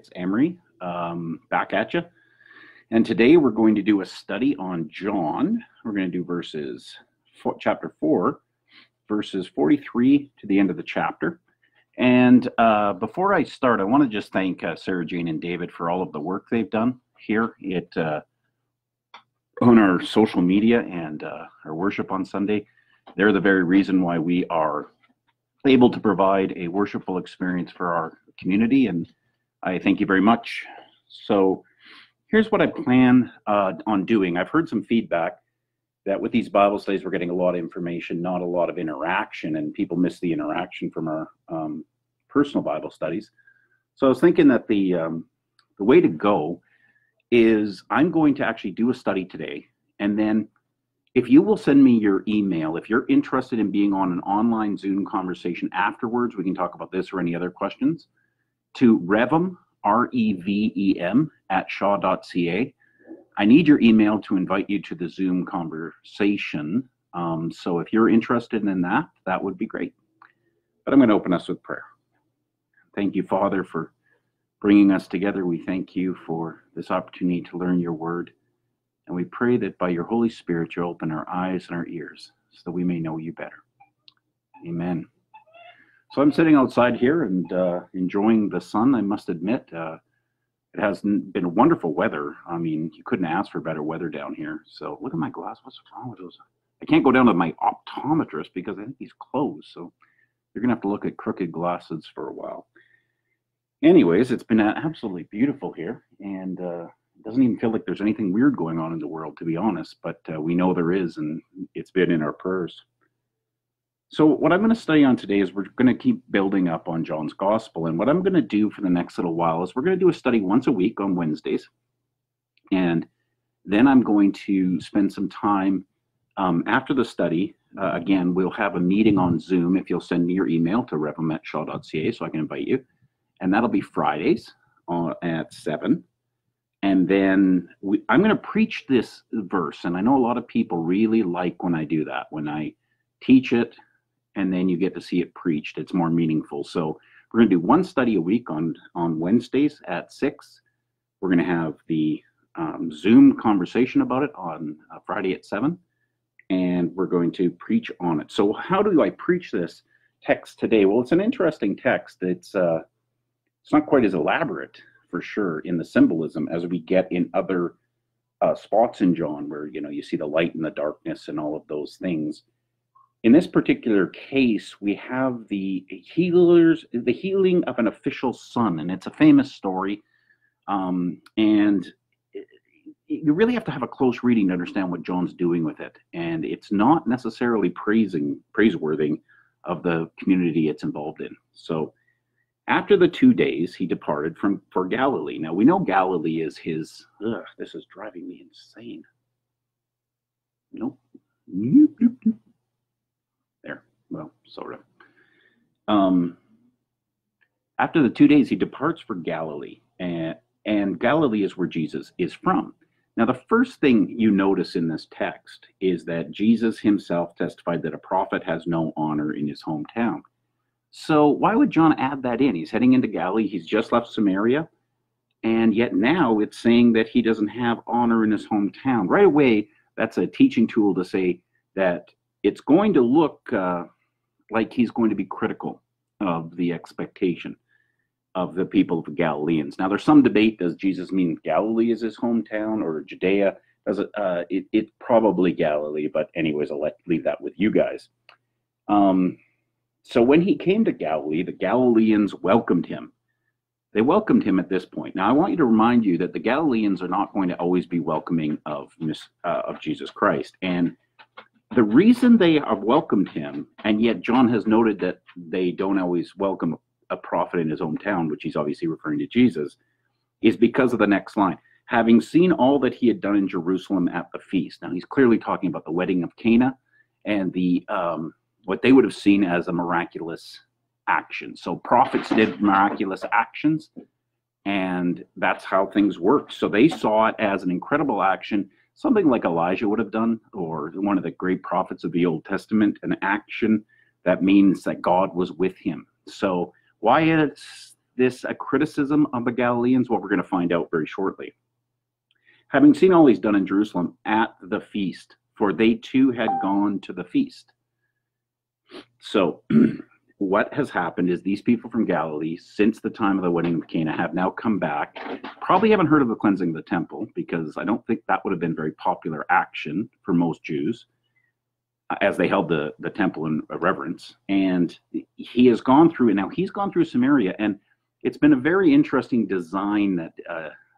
it's Amory, back at you. And today we're going to do a study on John. We're going to do chapter 4, verses 43 to the end of the chapter. And before I start, I want to just thank Sarah Jane and David for all of the work they've done here at, on our social media and our worship on Sunday. They're the very reason why we are able to provide a worshipful experience for our community, and I thank you very much. So here's what I plan on doing. I've heard some feedback that with these Bible studies we're getting a lot of information, not a lot of interaction, and people miss the interaction from our personal Bible studies. So I was thinking that the way to go is I'm going to actually do a study today, and then if you will send me your email, if you're interested in being on an online Zoom conversation afterwards, we can talk about this or any other questions, to Revem, R-E-V-E-M, @shaw.ca. I need your email to invite you to the Zoom conversation. So if you're interested in that, that would be great. But I'm going to open us with prayer. Thank you, Father, for bringing us together. We thank you for this opportunity to learn your word. And we pray that by your Holy Spirit, you'll open our eyes and our ears so that we may know you better. Amen. So I'm sitting outside here and enjoying the sun, I must admit. It has been wonderful weather. I mean, you couldn't ask for better weather down here. So look at my glass. What's wrong with those? I can't go down to my optometrist because I think he's closed. So you're going to have to look at crooked glasses for a while. Anyways, it's been absolutely beautiful here. And it doesn't even feel like there's anything weird going on in the world, to be honest, but we know there is, and it's been in our prayers. So what I'm going to study on today is we're going to keep building up on John's Gospel, and what I'm going to do for the next little while is we're going to do a study once a week on Wednesdays, and then I'm going to spend some time after the study. Again, we'll have a meeting on Zoom if you'll send me your email to revem@shaw.ca so I can invite you, and that'll be Fridays at 7. And then I'm going to preach this verse, and I know a lot of people really like when I do that, when I teach it, and then you get to see it preached. It's more meaningful. So we're going to do one study a week on Wednesdays at 6. We're going to have the Zoom conversation about it on Friday at 7, and we're going to preach on it. So how do I preach this text today? Well, it's an interesting text. It's not quite as elaborate, for sure, in the symbolism as we get in other spots in John, where, you know, you see the light and the darkness and all of those things. In this particular case, we have the healing of an official son, and it's a famous story. And you really have to have a close reading to understand what John's doing with it. And it's not necessarily praiseworthy of the community it's involved in. So after the 2 days, he departed for Galilee. Now, we know Galilee is his... Ugh, this is driving me insane. Nope. There. Well, sort of. After the 2 days, he departs for Galilee. And Galilee is where Jesus is from. Now, the first thing you notice in this text is that Jesus himself testified that a prophet has no honor in his hometown. So why would John add that in? He's heading into Galilee. He's just left Samaria. And yet now it's saying that he doesn't have honor in his hometown. Right away, that's a teaching tool to say that it's going to look like he's going to be critical of the expectation of the people of the Galileans. Now, there's some debate. Does Jesus mean Galilee is his hometown or Judea? It's probably Galilee. But anyways, I'll leave that with you guys. So when he came to Galilee, the Galileans welcomed him. They welcomed him at this point. Now, I want you to remind you that the Galileans are not going to always be welcoming of Jesus Christ. And the reason they have welcomed him, and yet John has noted that they don't always welcome a prophet in his hometown, which he's obviously referring to Jesus, is because of the next line. Having seen all that he had done in Jerusalem at the feast. Now, he's clearly talking about the wedding of Cana and the... what they would have seen as a miraculous action. So prophets did miraculous actions, and that's how things work. So they saw it as an incredible action, something like Elijah would have done, or one of the great prophets of the Old Testament, an action that means that God was with him. So why is this a criticism of the Galileans? Well, we're going to find out very shortly. Having seen all he's done in Jerusalem at the feast, for they too had gone to the feast. So what has happened is these people from Galilee, since the time of the wedding of Cana, have now come back. Probably haven't heard of the cleansing of the temple, because I don't think that would have been very popular action for most Jews, as they held the temple in reverence. And he has gone through, and now he's gone through Samaria, and it's been a very interesting design that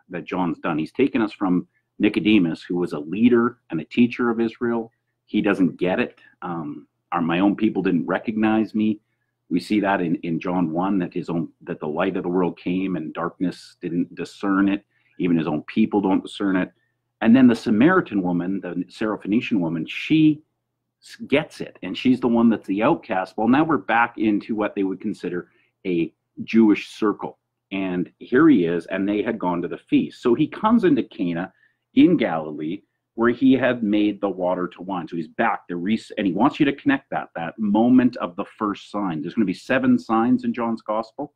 that John's done. He's taken us from Nicodemus, who was a leader and a teacher of Israel. He doesn't get it. My own people didn't recognize me. We see that in John 1, that that the light of the world came and darkness didn't discern it. Even his own people don't discern it. And then the Samaritan woman, the Syrophoenician woman, she gets it, and she's the one that's the outcast. Well, now we're back into what they would consider a Jewish circle, and here he is, and they had gone to the feast. So he comes into Cana in Galilee, where he had made the water to wine. So he's back there, and he wants you to connect that moment of the first sign. There's going to be 7 signs in John's Gospel,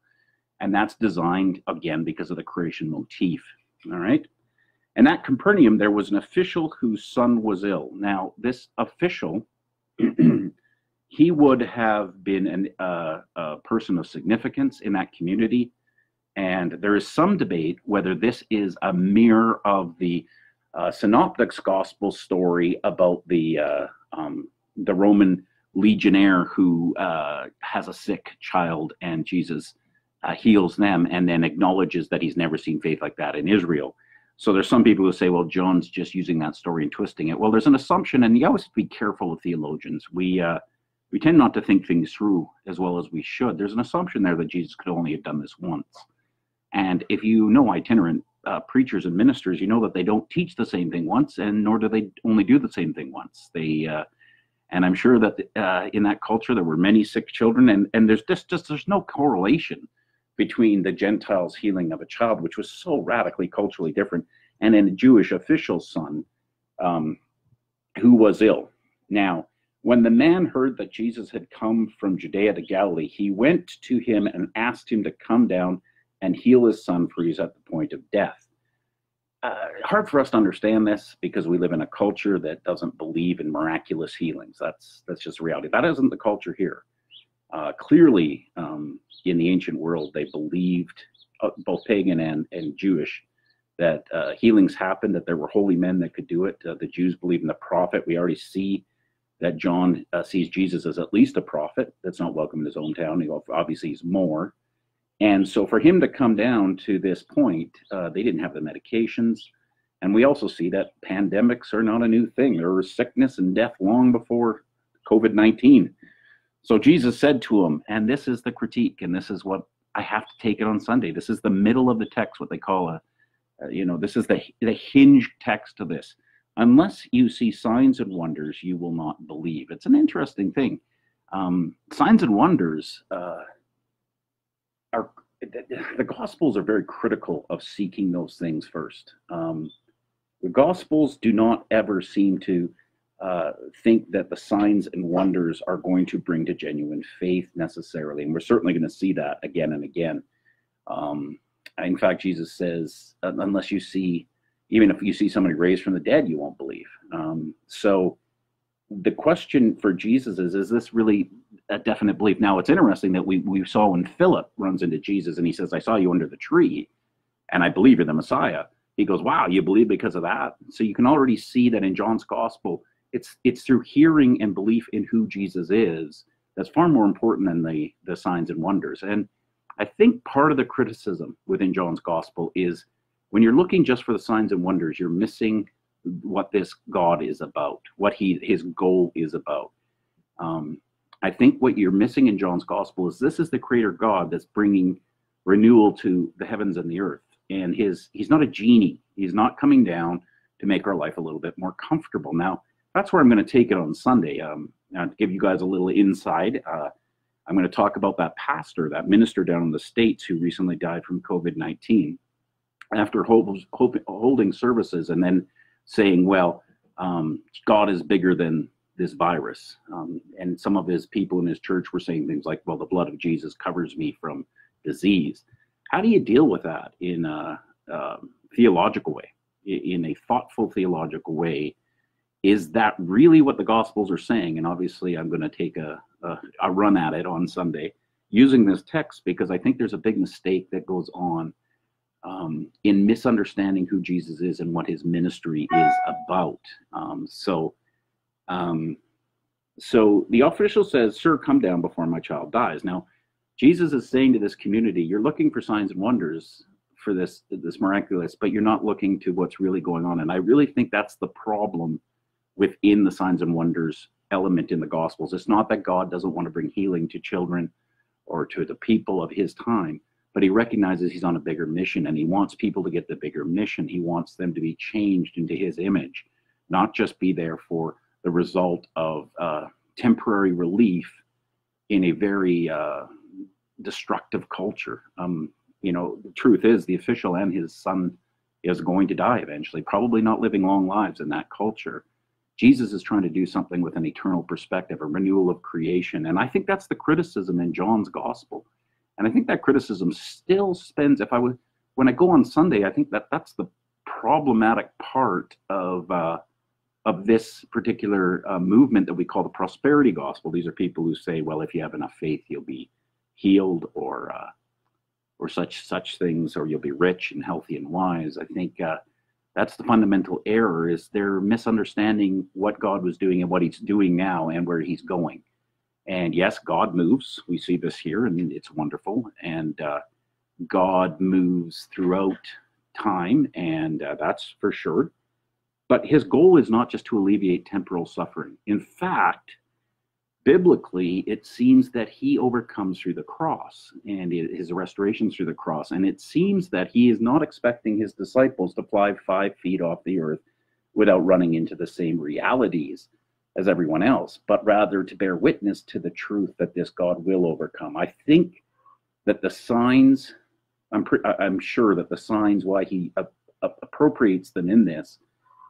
and that's designed again because of the creation motif. All right. And at Capernaum, there was an official whose son was ill. Now, this official, he would have been a person of significance in that community. And there is some debate whether this is a mirror of the Synoptic's gospel story about the Roman legionnaire who has a sick child, and Jesus heals them and then acknowledges that he's never seen faith like that in Israel. So there's some people who say, well, John's just using that story and twisting it. Well, there's an assumption, and you always have to be careful with theologians. We tend not to think things through as well as we should. There's an assumption there that Jesus could only have done this once. And if you know itinerant preachers and ministers, you know that they don't teach the same thing once, and nor do they only do the same thing once. And I'm sure that in that culture there were many sick children, and there's just there's no correlation between the Gentiles' healing of a child, which was so radically culturally different, and then a Jewish official's son who was ill. Now, when the man heard that Jesus had come from Judea to Galilee, he went to him and asked him to come down and heal his son, for he's at the point of death. Hard for us to understand this, because we live in a culture that doesn't believe in miraculous healings. That's just reality. That isn't the culture here. Clearly, in the ancient world, they believed, both pagan and Jewish, that healings happened, that there were holy men that could do it. The Jews believed in the prophet. We already see that John sees Jesus as at least a prophet. That's not welcome in his own town. Obviously, he's more. And so for him to come down to this point, they didn't have the medications. And we also see that pandemics are not a new thing. There was sickness and death long before COVID-19. So Jesus said to him, and this is the critique, and this is what I have to take it on Sunday. This is the middle of the text, what they call this is the hinge text of this. Unless you see signs and wonders, you will not believe. It's an interesting thing. Signs and wonders the Gospels are very critical of seeking those things first. The Gospels do not ever seem to think that the signs and wonders are going to bring to genuine faith necessarily, and we're certainly going to see that again and again. In fact, Jesus says, unless you see, even if you see somebody raised from the dead, you won't believe. So the question for Jesus is this really a definite belief? Now, it's interesting that we saw when Philip runs into Jesus and he says, I saw you under the tree and I believe you're the Messiah. He goes, wow, you believe because of that? So you can already see that in John's Gospel, it's through hearing and belief in who Jesus is that's far more important than the signs and wonders. And I think part of the criticism within John's Gospel is when you're looking just for the signs and wonders, you're missing what this God is about, what his goal is about. I think what you're missing in John's Gospel is this is the Creator God that's bringing renewal to the heavens and the earth. And he's not a genie. He's not coming down to make our life a little bit more comfortable. Now, that's where I'm going to take it on Sunday. Now, to give you guys a little insight, I'm going to talk about that pastor, that minister down in the States who recently died from COVID-19 after holding services and then saying, well, God is bigger than this virus. And some of his people in his church were saying things like, well, the blood of Jesus covers me from disease. How do you deal with that in a theological way, in a thoughtful theological way? Is that really what the Gospels are saying? And obviously I'm going to take a run at it on Sunday using this text, because I think there's a big mistake that goes on in misunderstanding who Jesus is and what his ministry is about. So the official says, "Sir, come down before my child dies." Now, Jesus is saying to this community, you're looking for signs and wonders for this miraculous, but you're not looking to what's really going on. And I really think that's the problem within the signs and wonders element in the Gospels. It's not that God doesn't want to bring healing to children or to the people of his time, but he recognizes he's on a bigger mission, and he wants people to get the bigger mission. He wants them to be changed into his image, not just be there for the result of temporary relief in a very destructive culture. You know, the truth is the official and his son is going to die eventually, probably not living long lives in that culture. Jesus is trying to do something with an eternal perspective, a renewal of creation. And I think that's the criticism in John's gospel. And I think that criticism still spends, when I go on Sunday, I think that's the problematic part of this particular movement that we call the prosperity gospel. These are people who say, well, if you have enough faith, you'll be healed, or such things, or you'll be rich and healthy and wise. I think that's the fundamental error, is they're misunderstanding what God was doing and what he's doing now and where he's going. And yes, God moves. We see this here, and it's wonderful. And God moves throughout time, and that's for sure. But his goal is not just to alleviate temporal suffering. In fact, biblically, it seems that he overcomes through the cross and his restoration through the cross. And it seems that he is not expecting his disciples to fly 5 feet off the earth without running into the same realities as everyone else, but rather to bear witness to the truth that this God will overcome. I think that the signs, I'm sure that the signs why he appropriates them in this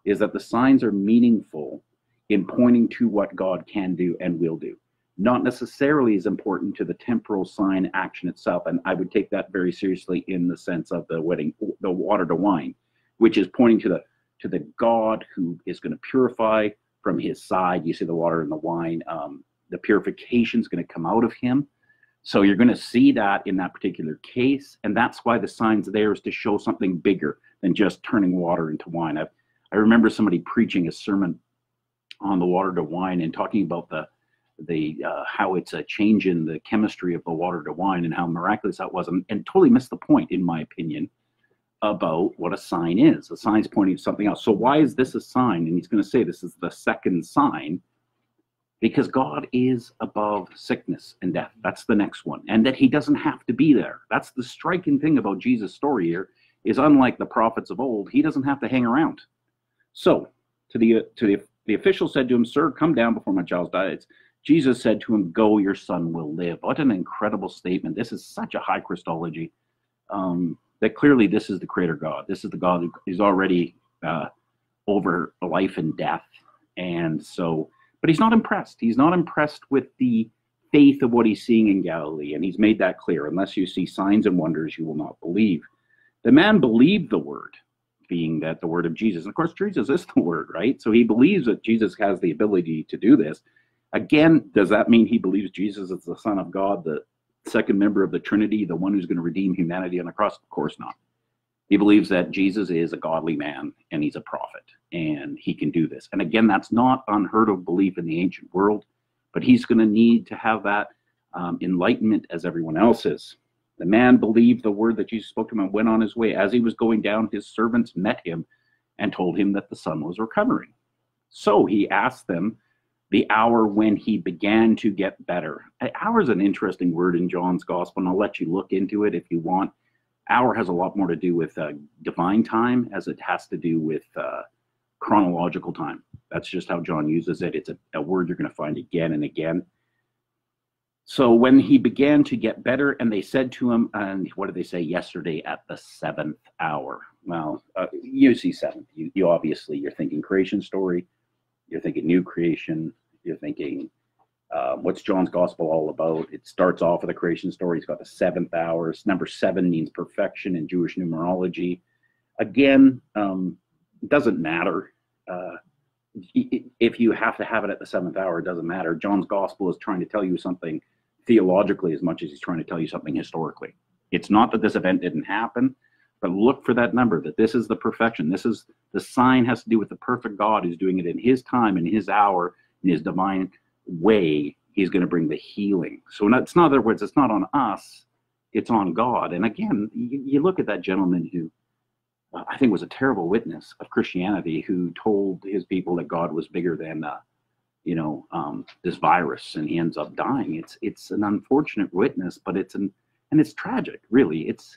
is that the signs are meaningful in pointing to what God can do and will do. Not necessarily as important to the temporal sign action itself. And I would take that very seriously in the sense of the wedding, the water to wine, which is pointing to the God who is going to purify from his side. You see the water and the wine, the purification is going to come out of him. So you're going to see that in that particular case. And that's why the sign's there, is to show something bigger than just turning water into wine. I remember somebody preaching a sermon on the water to wine and talking about the how it's a change in the chemistry of the water to wine and how miraculous that was, and totally missed the point, in my opinion, about what a sign is. A sign's pointing to something else. So why is this a sign? And he's going to say this is the second sign, because God is above sickness and death. That's the next one. And that he doesn't have to be there. That's the striking thing about Jesus' story here, is unlike the prophets of old, he doesn't have to hang around. So The official said to him, "Sir, come down before my child dies." Jesus said to him, "Go, your son will live." What an incredible statement. This is such a high Christology, that clearly this is the creator God. This is the God who is already over life and death. And so, but he's not impressed. He's not impressed with the faith of what he's seeing in Galilee. And he's made that clear. Unless you see signs and wonders, you will not believe. The man believed the word, being that the word of Jesus. And of course, Jesus is the word, right? So he believes that Jesus has the ability to do this. Again, does that mean he believes Jesus is the Son of God, the second member of the Trinity, the one who's going to redeem humanity on the cross? Of course not. He believes that Jesus is a godly man and he's a prophet and he can do this. And again, that's not unheard of belief in the ancient world, but he's going to need to have that enlightenment as everyone else is. The man believed the word that Jesus spoke to him and went on his way. As he was going down, his servants met him and told him that the son was recovering. So he asked them the hour when he began to get better. Hour is an interesting word in John's gospel, and I'll let you look into it if you want. Hour has a lot more to do with divine time as it has to do with chronological time. That's just how John uses it. It's a word you're going to find again and again. So when he began to get better, and they said to him, and what did they say yesterday? At the seventh hour. Well, you see seventh. You obviously, you're thinking creation story. You're thinking new creation. You're thinking What's John's gospel all about? It starts off with a creation story. He's got the 7th hour. Number 7 means perfection in Jewish numerology. Again, it doesn't matter. If you have to have it at the 7th hour, it doesn't matter. John's gospel is trying to tell you something theologically as much as he's trying to tell you something historically. It's not that this event didn't happen, but look for that number, that this is the perfection. This is the sign has to do with the perfect God who's doing it in his time, in his hour, in his divine way. He's going to bring the healing. So in other words, it's not on us, it's on God. And again, you look at that gentleman who I think was a terrible witness of Christianity, who told his people that God was bigger than this virus, and he ends up dying. It's an unfortunate witness, but it's tragic, really. It's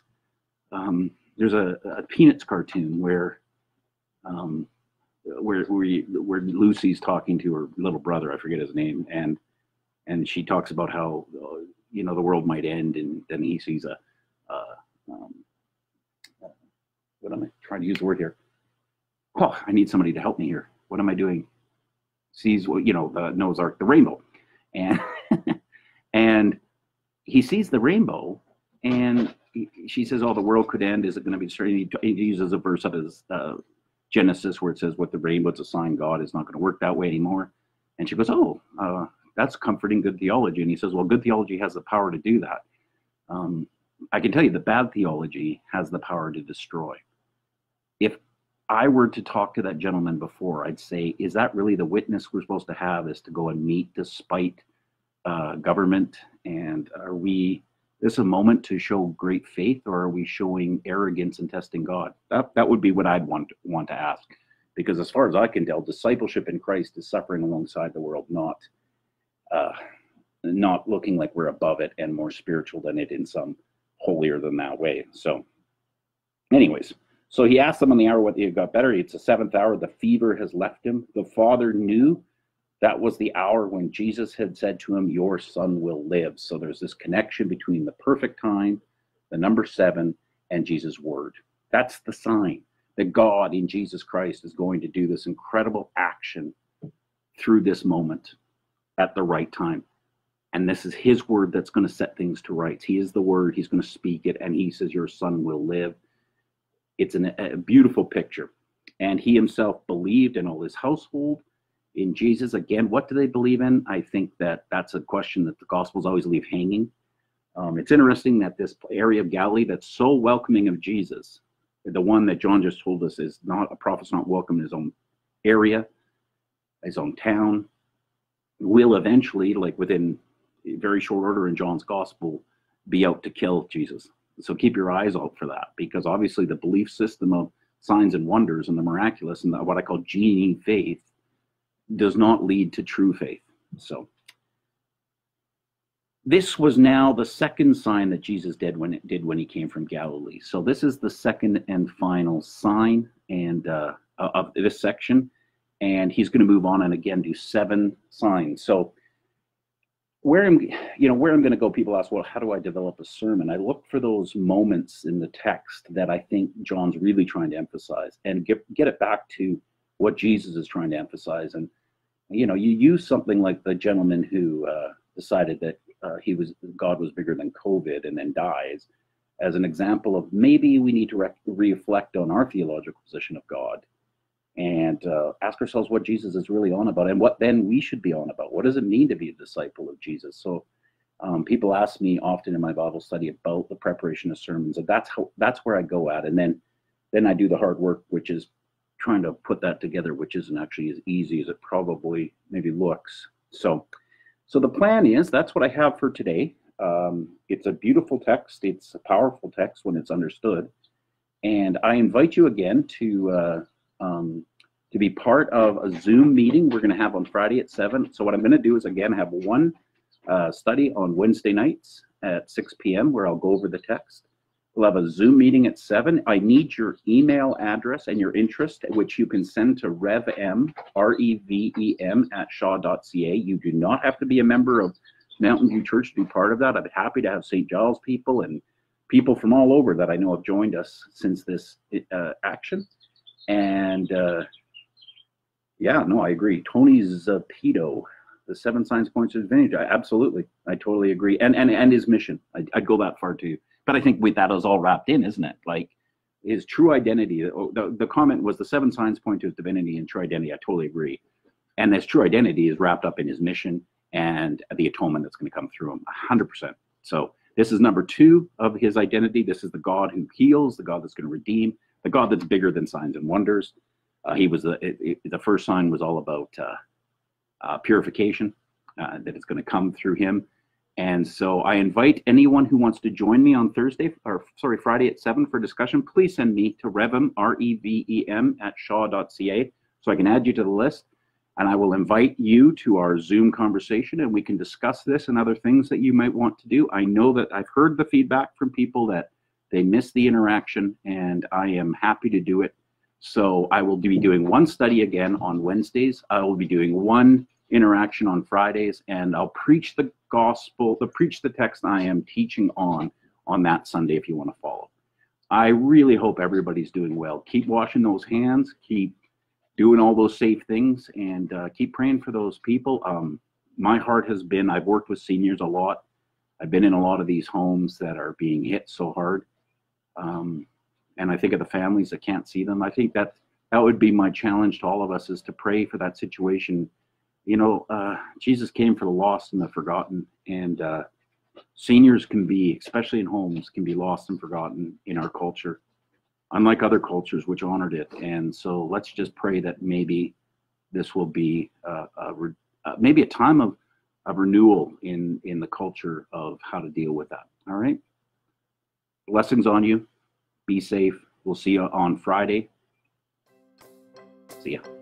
there's a Peanuts cartoon where Lucy's talking to her little brother, I forget his name, and she talks about how the world might end, and then he sees what am I trying to use the word here? Oh, I need somebody to help me here. What am I doing? Sees, the Noah's Ark, the rainbow. And and he sees the rainbow, and she says, oh, the world could end. Is it going to be destroyed? He uses a verse out of Genesis where it says, what the rainbow's a sign, God is not going to work that way anymore. And she goes, oh, that's comforting, good theology. And he says, well, good theology has the power to do that. I can tell you the bad theology has the power to destroy. If I were to talk to that gentleman before, I'd say, is that really the witness we're supposed to have, is to go and meet despite government? And is this a moment to show great faith, or are we showing arrogance and testing God? That would be what I'd want to ask, because as far as I can tell, discipleship in Christ is suffering alongside the world, not looking like we're above it and more spiritual than it in some holier than that way. So anyways, so he asked them on the hour what they got better. It's the 7th hour. The fever has left him. The father knew that was the hour when Jesus had said to him, your son will live. So there's this connection between the perfect time, the number 7, and Jesus' word. That's the sign that God in Jesus Christ is going to do this incredible action through this moment at the right time. And this is his word that's going to set things to rights. He is the word. He's going to speak it. And he says, your son will live. It's a beautiful picture. And he himself believed, in all his household, in Jesus. Again, what do they believe in? I think that's a question that the Gospels always leave hanging. It's interesting that this area of Galilee that's so welcoming of Jesus, the one that John just told us is not a prophet's not welcome in his own area, his own town, will eventually, like within very short order in John's Gospel, be out to kill Jesus. So keep your eyes out for that, because obviously the belief system of signs and wonders and the miraculous and what I call genie faith does not lead to true faith. So this was now the second sign that Jesus did when he came from Galilee. So this is the second and final sign and of this section, and he's going to move on and again do 7 signs. So where I'm going to go, people ask, well, how do I develop a sermon? I look for those moments in the text that I think John's really trying to emphasize, and get it back to what Jesus is trying to emphasize. And you use something like the gentleman who decided that God was bigger than COVID and then dies as an example of maybe we need to reflect on our theological position of God and ask ourselves what Jesus is really on about, and what then we should be on about. What does it mean to be a disciple of Jesus? So people ask me often in my Bible study about the preparation of sermons, and that's where I go at. And then I do the hard work, which is trying to put that together, which isn't actually as easy as it probably maybe looks. So the plan is, that's what I have for today. It's a beautiful text. It's a powerful text when it's understood. And I invite you again to be part of a Zoom meeting we're going to have on Friday at 7. So what I'm going to do is, again, have one study on Wednesday nights at 6 p.m. where I'll go over the text. We'll have a Zoom meeting at 7. I need your email address and your interest, which you can send to revem, R-E-V-E-M, @shaw.ca. You do not have to be a member of Mountain View Church to be part of that. I'd be happy to have St. Giles people and people from all over that I know have joined us since this action. And yeah, no, I agree. Tony Zapito the seven signs points to his vintage. Absolutely. I totally agree. And his mission. I'd go that far too. But I think with that is all wrapped in, isn't it? Like his true identity. The comment was the seven signs point to his divinity and true identity. I totally agree. And this true identity is wrapped up in his mission and the atonement that's going to come through him. 100%. So this is number two of his identity. This is the God who heals, the God that's going to redeem, the God that's bigger than signs and wonders. He was the first sign was all about purification that is going to come through him. And so I invite anyone who wants to join me on Friday at 7 for discussion. Please send me to Revem, R-E-V-E-M, @shaw.ca so I can add you to the list. And I will invite you to our Zoom conversation, and we can discuss this and other things that you might want to do. I know that I've heard the feedback from people that they miss the interaction, and I am happy to do it. So I will be doing one study again on Wednesdays. I will be doing one interaction on Fridays, and I'll preach the gospel, preach the text I am teaching on that Sunday if you want to follow. I really hope everybody's doing well. Keep washing those hands, keep doing all those safe things, and keep praying for those people. My heart has been, I've worked with seniors a lot. I've been in a lot of these homes that are being hit so hard. And I think of the families that can't see them. I think that would be my challenge to all of us, is to pray for that situation. You know, Jesus came for the lost and the forgotten, and seniors can be, especially in homes, can be lost and forgotten in our culture, unlike other cultures which honored it. And so let's just pray that maybe this will be maybe a time of renewal in the culture of how to deal with that. All right? Blessings on you. Be safe. We'll see you on Friday. See ya.